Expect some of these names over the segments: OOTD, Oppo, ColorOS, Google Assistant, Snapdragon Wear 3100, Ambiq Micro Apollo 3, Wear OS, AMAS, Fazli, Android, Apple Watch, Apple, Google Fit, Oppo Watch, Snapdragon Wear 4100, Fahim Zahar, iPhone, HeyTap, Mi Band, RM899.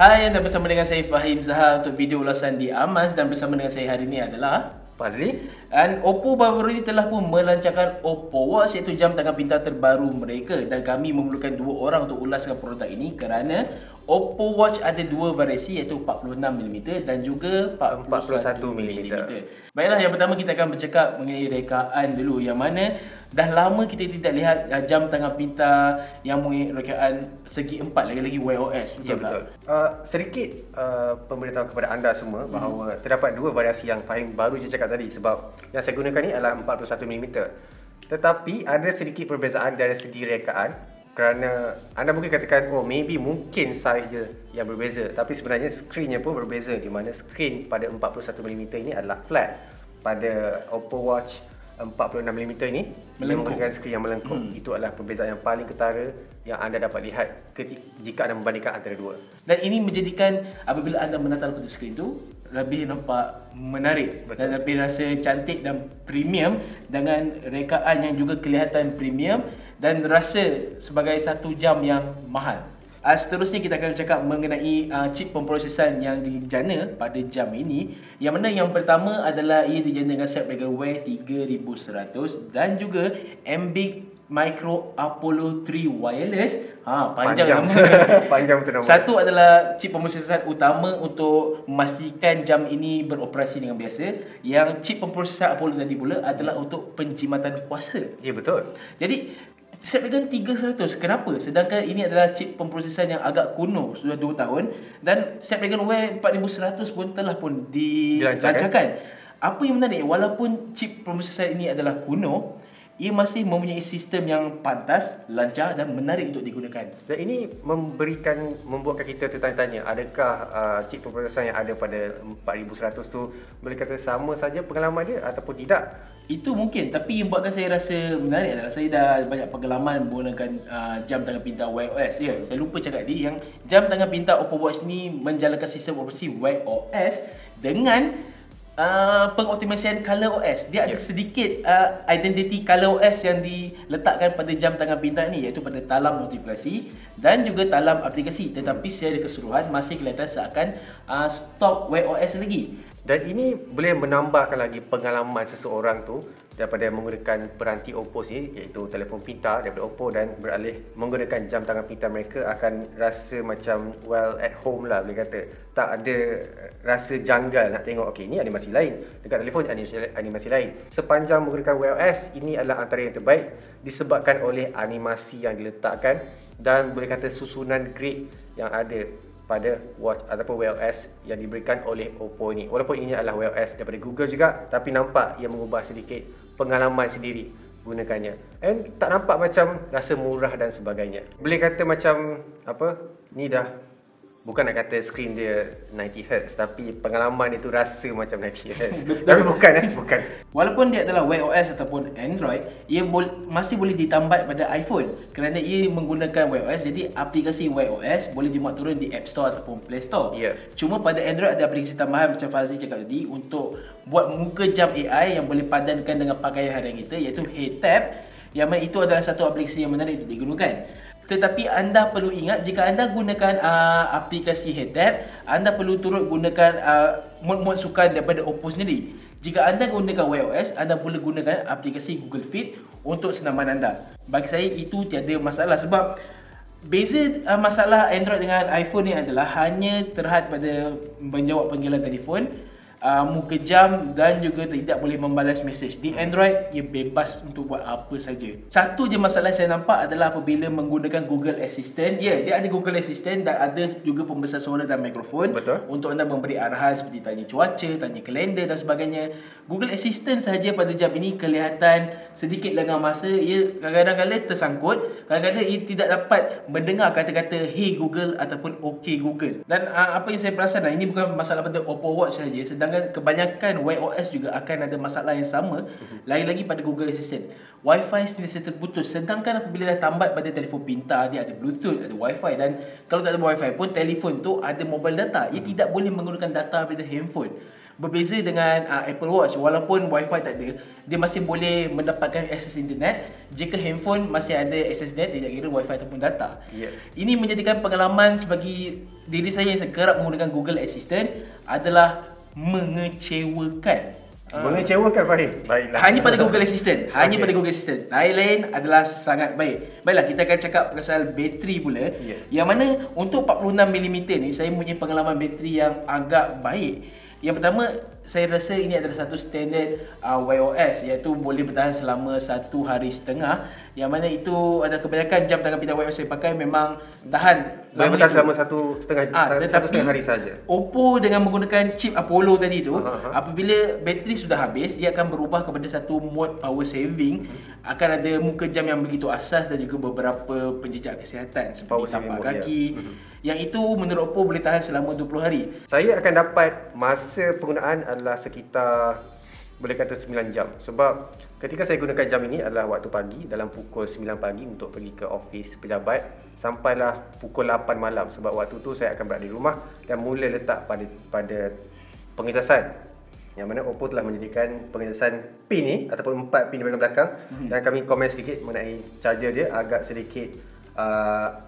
Hai, anda bersama dengan saya Fahim Zahar untuk video ulasan di AMAS dan bersama dengan saya hari ini adalah Fazli. Dan Oppo baru ini telah pun melancarkan Oppo Watch, iaitu jam tangan pintar terbaru mereka, dan kami memerlukan dua orang untuk ulaskan produk ini kerana Oppo Watch ada dua variasi, iaitu 46mm dan juga 41mm. Baiklah, yang pertama kita akan bercakap mengenai rekaan dulu, yang mana dah lama kita tidak lihat jam tangan pintar yang mempunyai rekaan segi 4, lagi-lagi Wear OS. Betul. Sedikit pemberitahuan kepada anda semua bahawa terdapat dua variasi yang Fahim baru je cakap tadi, sebab yang saya gunakan ni adalah 41mm. Tetapi ada sedikit perbezaan dari segi rekaan, kerana anda mungkin katakan, oh mungkin saiz je yang berbeza, tapi sebenarnya skrinnya pun berbeza, di mana skrin pada 41mm ini adalah flat. Pada Oppo Watch 46mm ini menggunakan skrin yang melengkung. Itu adalah perbezaan yang paling ketara yang anda dapat lihat jika anda membandingkan antara dua. Dan ini menjadikan apabila anda menatap pada skrin tu lebih nampak menarik. Betul. Dan lebih rasa cantik dan premium, dengan rekaan yang juga kelihatan premium dan rasa sebagai satu jam yang mahal. Seterusnya kita akan bercakap mengenai chip pemprosesan yang dijana pada jam ini, yang mana yang pertama adalah ia dijana dengan Snapdragon Wear 3100 dan juga Ambiq Micro Apollo 3 wireless. Panjang nama. Panjang betul nama. Satu adalah chip pemprosesan utama untuk memastikan jam ini beroperasi dengan biasa. Yang chip pemprosesan Apollo tadi pula adalah untuk penjimatan kuasa. Ya, betul. Jadi Snapdragon 300 kenapa? Sedangkan ini adalah chip pemprosesan yang agak kuno, sudah 2 tahun, dan Snapdragon Wear 4100 pun telah pun dilancarkan. Apa yang menarik, walaupun chip pemprosesan ini adalah kuno, ia masih mempunyai sistem yang pantas, lancar dan menarik untuk digunakan. Dan ini membuatkan kita tertanya-tanya, adakah chip pemprosesan yang ada pada 4100 tu boleh kata sama saja pengalaman dia ataupun tidak? Itu mungkin, tapi yang buatkan saya rasa menarik adalah saya dah banyak pengalaman menggunakan jam tangan pintar Wear OS. Ya, saya lupa cakap tadi, yang jam tangan pintar Oppo Watch ni menjalankan sistem operasi Wear OS dengan pengoptimasian ColorOS. Dia ada sedikit identiti ColorOS yang diletakkan pada jam tangan pintar ni, iaitu pada talam notifikasi dan juga talam aplikasi. Tetapi secara keseluruhan masih kelihatan seakan stop Wear OS lagi. Dan ini boleh menambahkan lagi pengalaman seseorang tu daripada menggunakan peranti Oppo ni, iaitu telefon pintar daripada Oppo, dan beralih menggunakan jam tangan pintar, mereka akan rasa macam well at home lah, boleh kata. Tak ada rasa janggal nak tengok, okey ni animasi lain dekat telefon, animasi lain. Sepanjang menggunakan Wear OS, ini adalah antara yang terbaik disebabkan oleh animasi yang diletakkan dan boleh kata susunan grid yang ada pada watch ataupun Wear OS yang diberikan oleh Oppo ni. Walaupun ini adalah Wear OS daripada Google juga, tapi nampak ia mengubah sedikit pengalaman sendiri gunakannya. And tak nampak macam rasa murah dan sebagainya. Boleh kata macam apa, ni dah bukan nak kata skrin dia 90Hz, tapi pengalaman itu rasa macam 90Hz. Tapi bukan. Walaupun dia adalah Wear OS ataupun Android, ia masih boleh ditambat pada iPhone kerana ia menggunakan Wear OS. Jadi aplikasi Wear OS boleh dimuat turun di App Store ataupun Play Store. Cuma pada Android ada aplikasi tambahan macam Fazli cakap tadi untuk buat muka jam AI yang boleh padankan dengan pakaian harian kita, iaitu HeyTap, yang mana itu adalah satu aplikasi yang menarik untuk digunakan. Tetapi anda perlu ingat, jika anda gunakan aplikasi HeyTap, anda perlu turut gunakan mod-mod sukan daripada Oppo sendiri. Jika anda gunakan Wear OS, anda boleh gunakan aplikasi Google Fit untuk senaman anda. Bagi saya itu tiada masalah, sebab beza masalah Android dengan iPhone ni adalah hanya terhad pada menjawab panggilan telefon, muka jam dan juga tidak boleh membalas mesej. Di Android, ia bebas untuk buat apa saja. Satu je masalah saya nampak adalah apabila menggunakan Google Assistant. Dia ada Google Assistant dan ada juga pembesar suara dan mikrofon. Betul. Untuk anda memberi arahan seperti tanya cuaca, tanya kalender dan sebagainya. Google Assistant sahaja pada jam ini kelihatan sedikit lengah masa. Ia kadang-kadang tersangkut, kadang-kadang ia tidak dapat mendengar kata-kata "Hey Google" ataupun "Okay Google". Dan apa yang saya perasan, ini bukan masalah pada Oppo Watch sahaja, sedang kebanyakan Wear OS juga akan ada masalah yang sama, lagi-lagi pada Google Assistant. Wi-Fi sentiasa terputus, sedangkan apabila dah tambat pada telefon pintar, dia ada Bluetooth, ada Wi-Fi, dan kalau tak ada Wi-Fi pun telefon tu ada mobile data. Ia tidak boleh menggunakan data pada handphone. Berbeza dengan Apple Watch, walaupun Wi-Fi tak ada, dia masih boleh mendapatkan akses internet. Jika handphone masih ada akses internet, tidak kira Wi-Fi ataupun data. Ini menjadikan pengalaman bagi diri saya yang kerap menggunakan Google Assistant adalah mengecewakan. Mengecewakan, Fahim? Baiklah. Hanya pada Google Assistant. Hanya pada Google Assistant. Lain-lain adalah sangat baik. Baiklah, kita akan cakap pasal bateri pula. Yang mana untuk 46mm ni, saya punya pengalaman bateri yang agak baik. Yang pertama, saya rasa ini adalah satu standard Wear OS, iaitu boleh bertahan selama 1.5 hari. Yang mana itu ada kebanyakan jam tangan pindah Wear OS saya pakai memang tahan. Boleh bertahan selama 1.5 hari saja. Oppo dengan menggunakan chip Apollo tadi tu, apabila bateri sudah habis, ia akan berubah kepada satu mode power saving. Akan ada muka jam yang begitu asas dan juga beberapa penjejak kesihatan seperti tapak kaki. Yang itu menurut Oppo boleh tahan selama 20 hari. Saya akan dapat masa penggunaan adalah sekitar boleh kata 9 jam. Sebab ketika saya gunakan jam ini adalah waktu pagi, dalam pukul 9 pagi untuk pergi ke ofis pejabat sampailah pukul 8 malam sebab waktu tu saya akan berada di rumah dan mula letak pada pengecasan. Yang mana Oppo telah menjadikan pengecasan pin ni ataupun 4 pin di bahagian belakang dan kami komen sedikit mengenai charger dia agak sedikit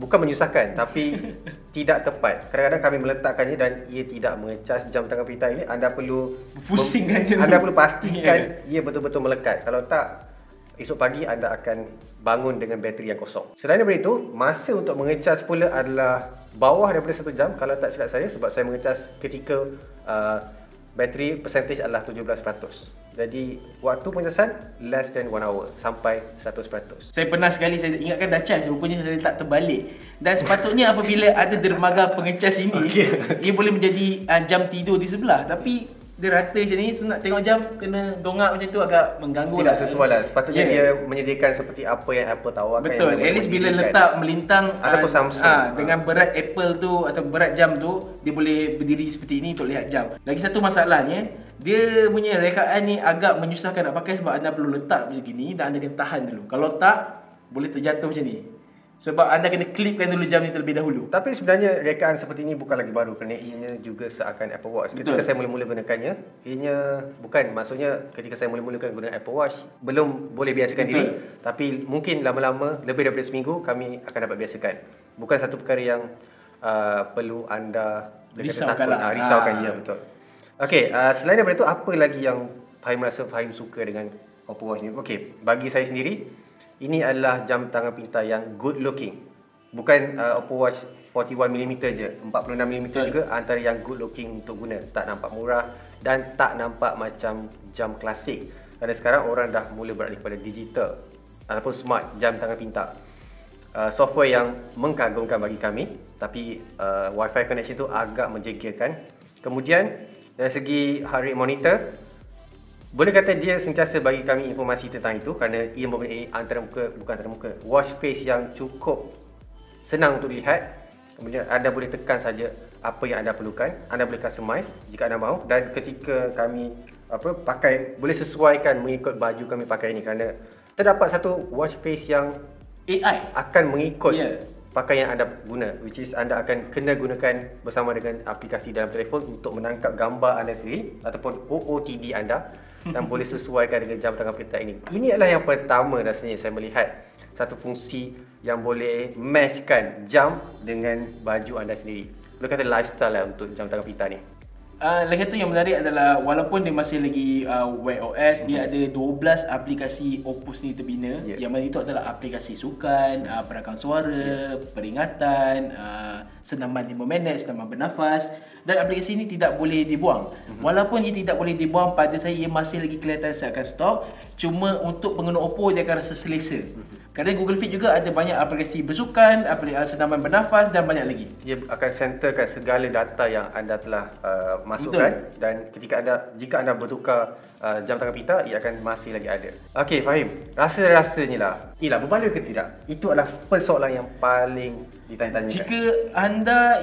bukan menyusahkan tapi tidak tepat. Kadang-kadang kami meletakkannya dan ia tidak mengecas jam tangan pintar ini. Anda perlu pusingkan. Anda perlu pastikan ia betul-betul melekat. Kalau tak, esok pagi anda akan bangun dengan bateri yang kosong. Selain daripada itu, masa untuk mengecas pula adalah bawah daripada 1 jam. Kalau tak silap saya, sebab saya mengecas ketika bateri percentage adalah 17%. Jadi, waktu pengecasan less than 1 hour sampai 100%. Saya pernah sekali, saya ingatkan dah charge, rupanya saya letak terbalik. Dan sepatutnya apabila ada dermaga pengecas ini, ia boleh menjadi jam tidur di sebelah. Tapi, dia rata macam ni, so nak tengok jam, kena dongak macam tu agak mengganggu. Tidak sesuai lah. Sepatutnya dia menyediakan seperti apa yang Apple tawarkan. Betul, at least bila letak melintang ataupun Samsung. Dengan berat Apple tu atau berat jam tu, dia boleh berdiri seperti ini untuk lihat jam. Lagi satu masalahnya, dia punya rekaan ni agak menyusahkan nak pakai sebab anda perlu letak macam gini dan anda kena tahan dulu. Kalau tak, boleh terjatuh macam ni. Sebab anda kena klipkan dulu jam ni terlebih dahulu. Tapi sebenarnya rekaan seperti ini bukan lagi baru kerana ianya juga seakan Apple Watch. Ketika saya mula-mula gunakannya, ianya bukan maksudnya ketika saya mula-mula gunakan Apple Watch belum boleh biasakan diri. Tapi mungkin lama-lama lebih daripada seminggu kami akan dapat biasakan. Bukan satu perkara yang perlu anda risaukan. Ya, betul. Okey, selain daripada itu, apa lagi yang Fahim rasa Fahim suka dengan Oppo Watch ni? Okey, bagi saya sendiri, ini adalah jam tangan pintar yang good looking. Bukan Oppo Watch 41mm je, 46mm juga antara yang good looking untuk guna. Tak nampak murah dan tak nampak macam jam klasik. Kerana sekarang orang dah mula beralih kepada digital ataupun smart jam tangan pintar. Software yang mengkagumkan bagi kami, tapi Wi-Fi connection tu agak menjegirkan. Kemudian, dari segi heart rate monitor, boleh kata dia sentiasa bagi kami informasi tentang itu kerana ia mempunyai bukan antarmuka, watch face yang cukup senang untuk dilihat. Kemudian anda boleh tekan saja apa yang anda perlukan, anda boleh customize jika anda mahu dan ketika kami pakai boleh sesuaikan mengikut baju kami pakai ini kerana terdapat satu watch face yang AI akan mengikut pakaian yang anda guna, which is anda akan kena gunakan bersama dengan aplikasi dalam telefon untuk menangkap gambar anda sendiri ataupun OOTD anda dan boleh sesuaikan dengan jam tangan pintar ini. Ini adalah yang pertama rasanya saya melihat satu fungsi yang boleh matchkan jam dengan baju anda sendiri. Boleh kata lifestyle lah untuk jam tangan pintar ni. Lagi satu yang menarik adalah walaupun dia masih lagi Wear OS, dia ada 12 aplikasi Oppo sendiri terbina. Yang mana itu adalah aplikasi sukan, perakam suara, peringatan, senaman 5 minit, senaman bernafas. Dan aplikasi ini tidak boleh dibuang. Walaupun ia tidak boleh dibuang, pada saya ia masih lagi kelihatan seakan stok. Cuma untuk pengguna Oppo, dia akan rasa selesa. Kerana Google Fit juga ada banyak aplikasi bersukan, aplikasi senaman bernafas dan banyak lagi. Ia akan centerkan segala data yang anda telah masukkan. Dan ketika jika anda bertukar jam tangan pintar, ia akan masih lagi ada. Okey, Fahim, rasanya lah, berbaloi ke tidak? Itu adalah persoalan yang paling ditanya-tanya. Jika anda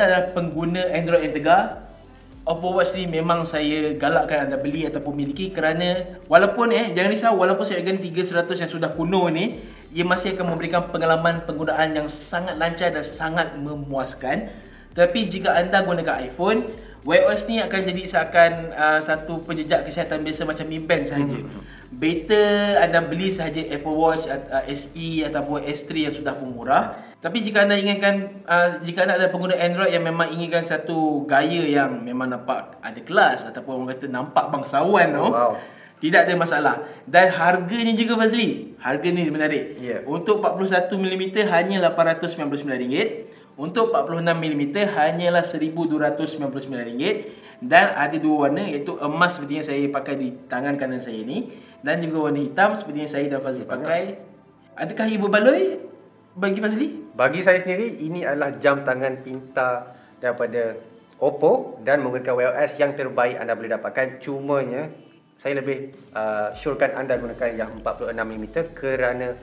adalah pengguna Android yang tegar, Oppo Watch ni memang saya galakkan anda beli atau miliki kerana walaupun jangan risau, walaupun Snapdragon 300 yang sudah kuno ni, ia masih akan memberikan pengalaman penggunaan yang sangat lancar dan sangat memuaskan. Tapi jika anda gunakan iPhone, Wear OS ni akan jadi seakan satu penjejak kesihatan biasa macam Mi Band sahaja. Better anda beli sahaja Apple Watch SE ataupun S3 yang sudah pun murah. Tapi jika anda inginkan, jika anda ada pengguna Android yang memang inginkan satu gaya yang memang nampak ada kelas ataupun orang kata nampak bangsawan, tidak ada masalah. Dan harganya juga Fazli, harga ni menarik. Untuk 41mm hanyalah RM899. Untuk 46mm hanyalah RM1,299 dan ada dua warna iaitu emas seperti yang saya pakai di tangan kanan saya ni dan juga warna hitam seperti yang saya dan Fazli pakai. Adakah ia berbaloi bagi Fazli? Bagi saya sendiri, ini adalah jam tangan pintar daripada Oppo dan menggunakan Wear OS yang terbaik anda boleh dapatkan. Cumanya, saya lebih syorkan anda gunakan yang 46mm kerana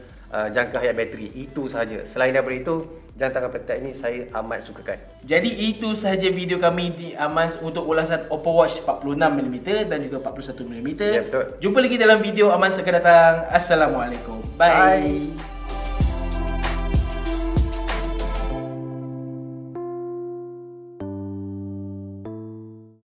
jangka hayat bateri. Itu sahaja. Selain daripada itu, jam tangan pintar ini saya amat sukakan. Jadi itu sahaja video kami di AMAS untuk ulasan Oppo Watch 46mm dan juga 41mm. Ya, betul. Jumpa lagi dalam video AMAS akan datang. Assalamualaikum. Bye. Bye.